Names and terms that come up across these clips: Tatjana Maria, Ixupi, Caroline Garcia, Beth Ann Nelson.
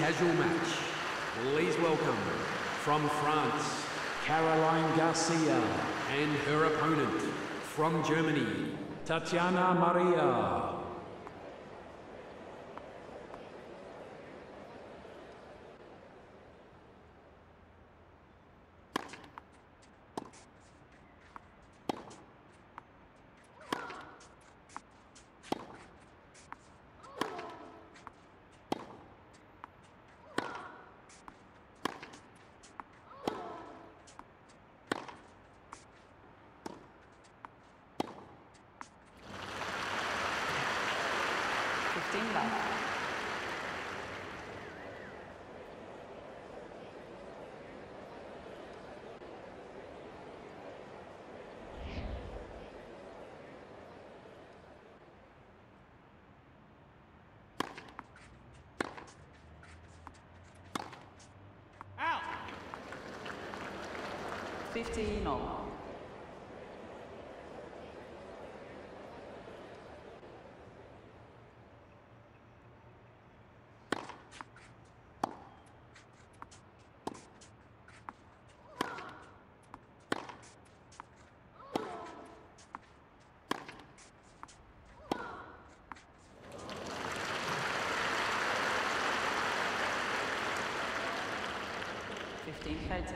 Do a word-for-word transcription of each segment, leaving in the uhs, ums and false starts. casual match. Please welcome, from France, Caroline Garcia, and her opponent, from Germany, Tatjana Maria. Out. Fifteen all. fifteen fights.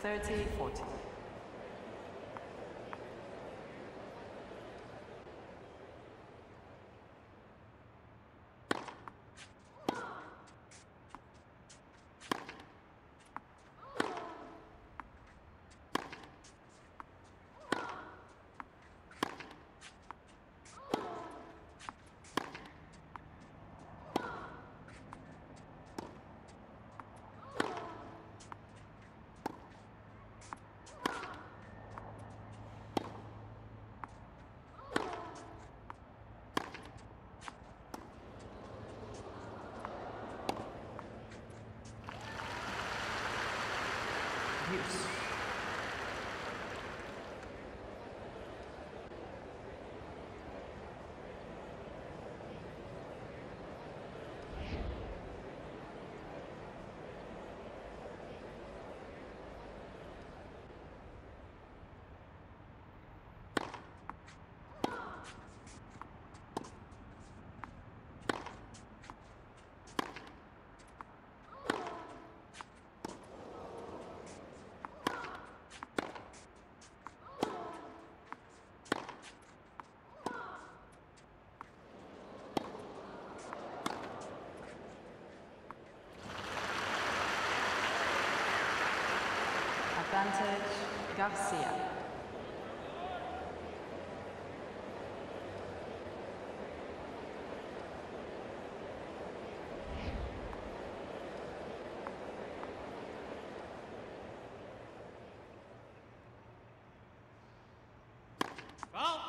thirty, forty. Advantage, Garcia. Well.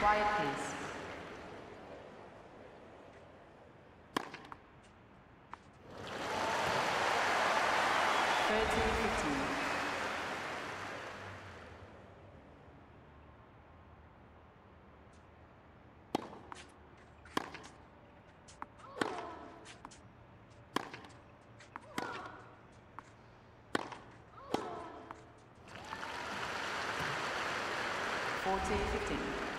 Quiet, please. thirteen, fifteen. fourteen, fifteen.